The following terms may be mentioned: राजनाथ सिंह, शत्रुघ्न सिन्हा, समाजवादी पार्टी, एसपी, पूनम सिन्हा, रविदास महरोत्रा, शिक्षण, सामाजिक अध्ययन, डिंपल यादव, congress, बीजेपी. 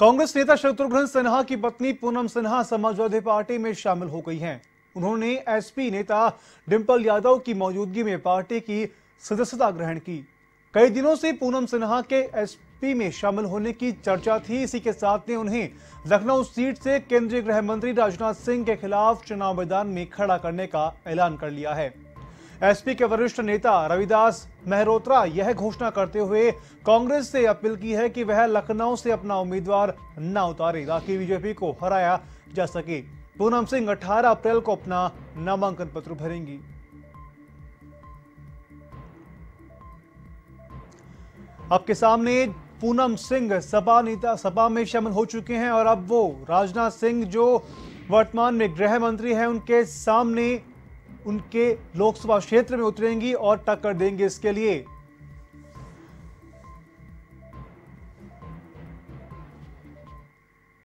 कांग्रेस नेता शत्रुघ्न सिन्हा की पत्नी पूनम सिन्हा समाजवादी पार्टी में शामिल हो गई हैं। उन्होंने एसपी नेता डिंपल यादव की मौजूदगी में पार्टी की सदस्यता ग्रहण की। कई दिनों से पूनम सिन्हा के एसपी में शामिल होने की चर्चा थी। इसी के साथ में उन्हें लखनऊ सीट से केंद्रीय गृह मंत्री राजनाथ सिंह के खिलाफ चुनाव मैदान में खड़ा करने का ऐलान कर लिया है। एसपी के वरिष्ठ नेता रविदास महरोत्रा यह घोषणा करते हुए कांग्रेस से अपील की है कि वह लखनऊ से अपना उम्मीदवार न उतारे ताकि बीजेपी को हराया जा सके। पूनम सिंह 18 अप्रैल को अपना नामांकन पत्र भरेंगी। आपके सामने पूनम सिंह सपा में शामिल हो चुके हैं और अब वो राजनाथ सिंह जो वर्तमान में गृह मंत्री हैं उनके सामने उनके लोकसभा क्षेत्र में उतरेंगी और टक्कर देंगे। इसके लिए